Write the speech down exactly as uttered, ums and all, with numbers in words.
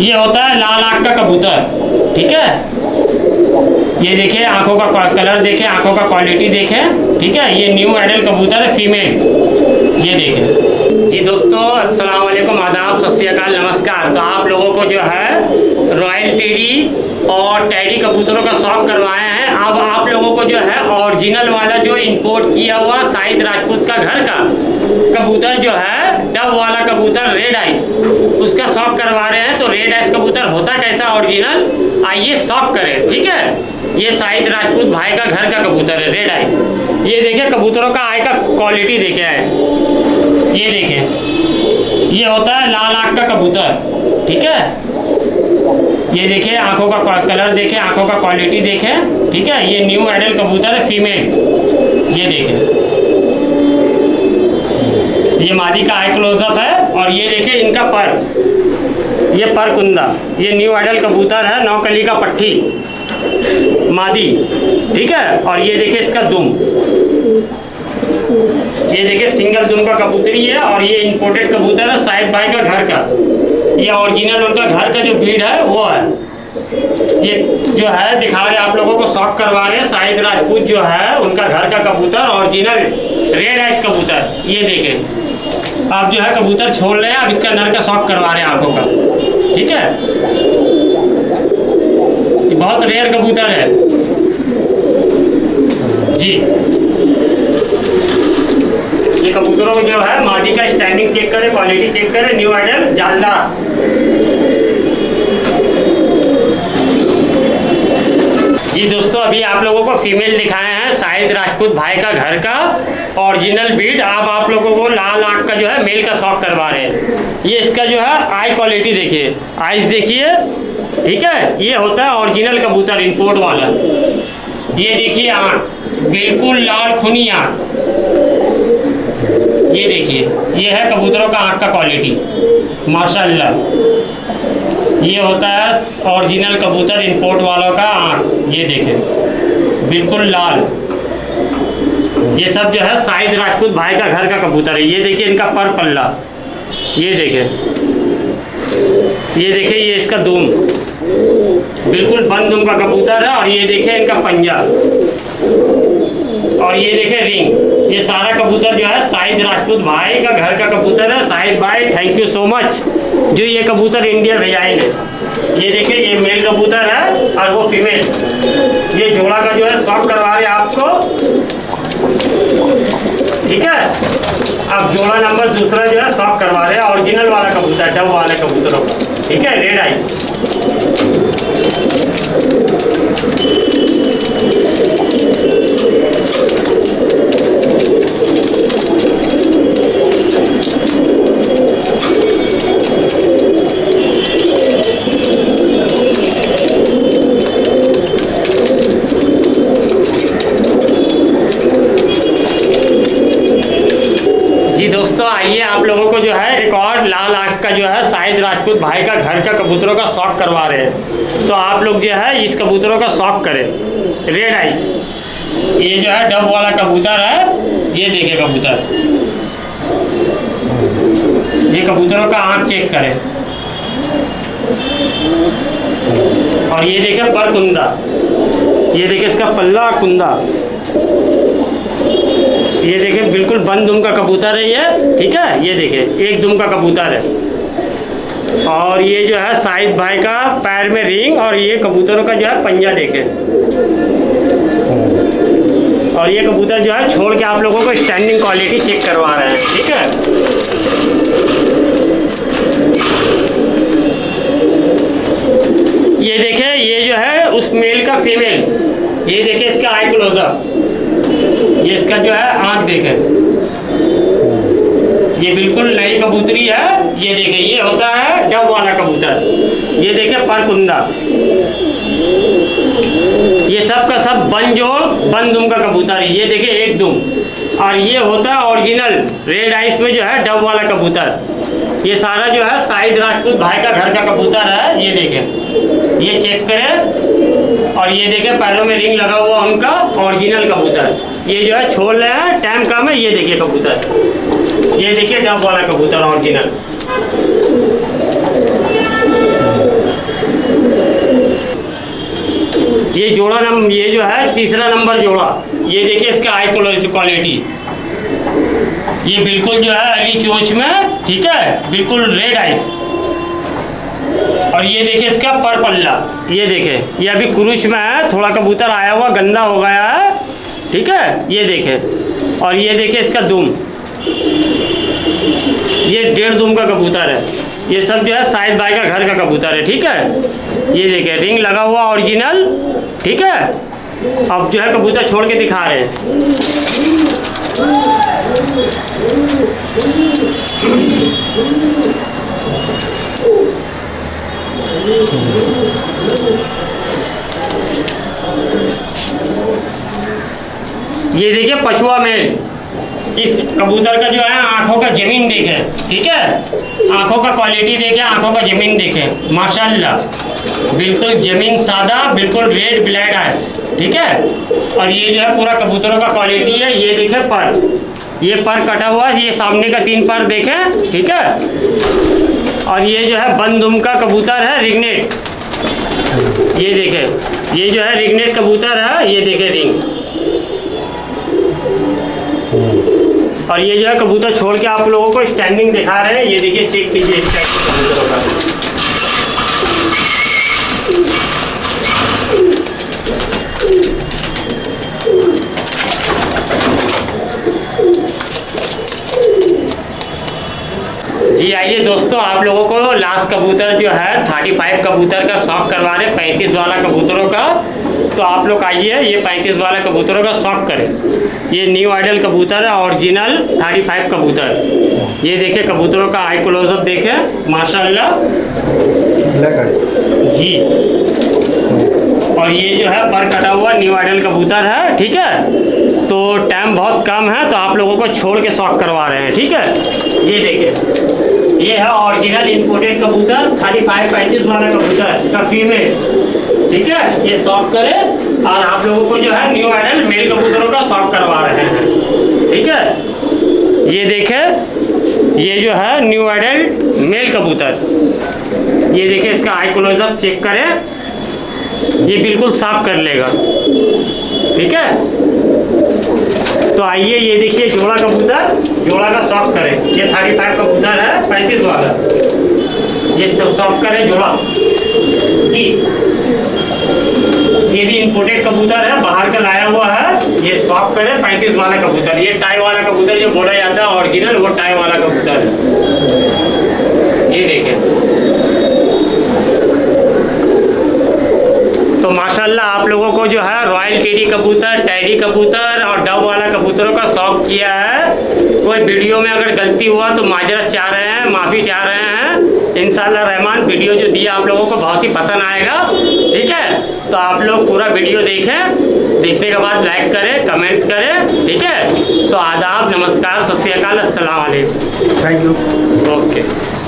ये होता है लाल आंख का कबूतर। ठीक है, ये देखिए आंखों का कलर देखें, आंखों का क्वालिटी देखें। ठीक है, ये न्यू एडल्ट कबूतर है, फीमेल, ये देखें जी। दोस्तों अस्सलाम वालेकुम, आदाब, सत श्री अकाल, नमस्कार। तो आप लोगों को जो है रॉयल टेडी और टैडी कबूतरों का शौक करवाए हैं। अब आप लोगों को जो है ओरिजिनल वाला जो इंपोर्ट किया हुआ शाहिद राजपूत का घर का कबूतर जो है डब वाला कबूतर रेड आइस, उसका शौक करवा रहे हैं। तो रेड आइस कबूतर होता कैसा ओरिजिनल, आइए शौक करें। ठीक है, ये शाहिद राजपूत भाई का घर का कबूतर है रेड आइस। ये देखिए कबूतरों का आई का क्वालिटी देखे है, ये देखें, ये होता है लाल आंख का कबूतर। ठीक है, ये देखिए आंखों का कलर देखें, आंखों का क्वालिटी देखें। ठीक है, ये न्यू एडल्ट कबूतर है, फीमेल, ये देखें, ये मादी का आई क्लोजअप है। और ये देखिए इनका पर, ये पर कुंदा, ये न्यू एडल्ट कबूतर है, नौकली का पट्टी मादी। ठीक है, और ये देखिए इसका दुम, ये देखिए सिंगल दुम का कबूतरी है। और ये इंपोर्टेड कबूतर है शाहिद भाई का घर का, ये ओरिजिनल उनका घर का जो ब्रीड है वो है। ये जो है दिखा रहे आप लोगों को, शौक करवा रहे हैं। शाहिद राजपूत जो है उनका घर का कबूतर ओरिजिनल रेड आइस कबूतर, ये देखें आप जो है कबूतर छोड़ रहे हैं। अब इसका नर का शौक करवा रहे हैं आंखों का। ठीक है, ये बहुत रेयर कबूतर है जी। ये कबूतरों में जो है मादी का स्टैंडिंग चेक करें, क्वालिटी चेक करें, न्यू आइडल जालदा। जी दोस्तों, अभी आप लोगों को फीमेल दिखाए हैं शाहिद राजपूत भाई का घर का ओरिजिनल ब्रीड। अब आप लोगों को लाल आंख का जो है मेल का शौक करवा रहे हैं। ये इसका जो है आई क्वालिटी देखिए, आइज देखिए। ठीक है, ये होता है ओरिजिनल कबूतर इंपोर्ट वाला। ये देखिए आंख बिल्कुल लाल खूनी आंख, ये देखिए, ये है कबूतरों का आंख का क्वालिटी माशाल्लाह। ये होता है ओरिजिनल कबूतर इंपोर्ट वालों का आंख, ये देखें बिल्कुल लाल। ये सब जो है शाहिद राजपूत भाई का घर का कबूतर है। ये देखिए इनका पर पल्ला, ये देखें, ये देखिए, ये इसका दुम बिल्कुल बंद दुम का कबूतर है। और ये देखिए इनका पंजा, और ये देखे रिंग। ये सारा कबूतर जो है शाहिद राजपूत भाई का घर का कबूतर है। शाहिद भाई थैंक यू सो मच जो ये कबूतर इंडिया भेजाएंगे। ये देखे, ये मेल कबूतर है और वो फीमेल। ये जोड़ा का जो है शौक करवा रहे आपको। ठीक है, अब जोड़ा नंबर दूसरा जो है शौक करवा रहे हैं ओरिजिनल वाला कबूतर डब वाले कबूतरों का। ठीक है, रेड आई। राजपूत भाई का घर का कबूतरों का शौक करवा रहे हैं। तो आप लोग जो है इस कबूतरों का शौक करें, रेड आइस। ये जो है डब वाला कबूतर है, ये देखे कबूतर, ये कबूतरों का आंख चेक करें। और ये देखे पर कुंदा, ये देखे इसका पल्ला कुंदा, ये देखे बिल्कुल बंद दुम का कबूतर है ये। ठीक है, ये देखे एक दुम का कबूतर है। और ये जो है शाहिद भाई का पैर में रिंग। और ये कबूतरों का जो है पंजा देखे। और ये कबूतर जो है छोड़ के आप लोगों को स्टैंडिंग क्वालिटी चेक करवा रहे हैं। ठीक है, ये देखे, ये जो है उस मेल का फीमेल, ये देखे इसका आई क्लोजअप, ये इसका जो है आंख देखे, ये बिल्कुल नई कबूतरी है। ये देखे, ये होता है डब वाला कबूतर, ये देखे पर कुंदा। ये सब का सब बन जोड़ बन दुम का कबूतर है, ये देखे एक दुम। और ये होता है ओरिजिनल रेड आइस में जो है डब वाला कबूतर। ये सारा जो है शाहिद राजपूत भाई का घर का कबूतर है। ये देखे, ये चेक करें। और ये देखे पैरों में रिंग लगा हुआ उनका ओरिजिनल कबूतर। ये जो है छोड़ रहे हैं, टाइम कम है। ये देखिए कबूतर, ये देखिए डब वाला कबूतर ओरिजिनल। ये जोड़ा नंबर, ये जो है तीसरा नंबर जोड़ा, ये देखिए इसका हाई क्वालिटी, ये बिल्कुल जो है अली चोंच में, ठीक है, बिल्कुल रेड आइस। और ये देखिए इसका पर पल्ला, ये देखे ये अभी क्रूज में है, थोड़ा कबूतर आया हुआ गंदा हो गया है, ठीक है, ये देखे। और ये देखे इसका दुम, ये डेढ़ दुम का कबूतर है, ये सब जो है शाहिद भाई का घर का कबूतर है, ठीक है, ये देखे रिंग लगा हुआ ओरिजिनल, ठीक है। अब जो है कबूतर छोड़ के दिखा रहे हैं। ये देखिए पछुआ मेल, इस कबूतर का जो है आंखों का जमीन देखें, ठीक है, आंखों का क्वालिटी देखें, आंखों का जमीन देखें, माशाल्लाह बिल्कुल जमीन सादा, बिल्कुल रेड ब्लैड आइस, ठीक है। और ये जो है पूरा कबूतरों का क्वालिटी है। ये देखें पर, ये पर कटा हुआ है, ये सामने का तीन पर देखें, ठीक है। और ये जो है बंद दुम का कबूतर है, रिगनेट, ये देखें, ये जो है रिगनेट कबूतर है, ये देखें रिंग। और ये जो है कबूतर छोड़ के आप लोगों को स्टैंडिंग दिखा रहे हैं, ये देखिए चेक कीजिए कबूतरों का। जी आइए दोस्तों, आप लोगों को लास्ट कबूतर जो है पैंतीस कबूतर का शौक करवा रहे हैं, पैंतीस वाला कबूतरों का। तो आप लोग आइए, ये पैंतीस वाला कबूतरों का शौक करें। ये न्यू आइडल कबूतर है, ओरिजिनल पैंतीस कबूतर। ये देखिए कबूतरों का आई क्लोजअप देखें, माशाल्लाह जी। और ये जो है पर कटा हुआ न्यू आइडल कबूतर है, ठीक है। तो टाइम बहुत कम है, तो आप लोगों को छोड़ के शौक करवा रहे हैं, ठीक है। ये देखिए ये है ओरिजिनल इंपोर्टेड कबूतर, खाली फाइव पैंतीस वाला कबूतर का फीमेल, ठीक है, ये शॉप करें। और आप लोगों को जो है न्यू आइडल मेल कबूतरों का शॉप करवा रहे हैं, ठीक है। ये देखें, ये जो है न्यू आइडल मेल कबूतर, ये देखें इसका आई क्लोजअप चेक करें, ये बिल्कुल साफ कर लेगा, ठीक है। तो आइए, ये देखिए जोड़ा कबूतर, जोड़ा का शौक करें। ये पैंतीस कबूतर है, पैंतीस वाला, ये सब शौक करें जोड़ा जी। ये भी इंपोर्टेड कबूतर है, बाहर का लाया हुआ है, ये शौक करें पैंतीस वाला कबूतर। ये टाई वाला कबूतर जो बोला जाता है ओरिजिनल, वो टाई वाला कबूतर है, ये देखें। तो माशाल्लाह आप लोगों को जो है रॉयल टेडी कबूतर, टैडी कबूतर और डब वाला कबूतरों का शौक किया है। कोई वीडियो में अगर गलती हुआ तो माजरत चाह रहे हैं, माफ़ी चाह रहे हैं। इंशाअल्लाह रहमान वीडियो जो दिया आप लोगों को बहुत ही पसंद आएगा, ठीक है। तो आप लोग पूरा वीडियो देखें, देखने के बाद लाइक करें, कमेंट्स करें, ठीक है। तो आदाब, नमस्कार, सत श्री अकाल, अस्सलाम वालेकुम, थैंक यू, ओके।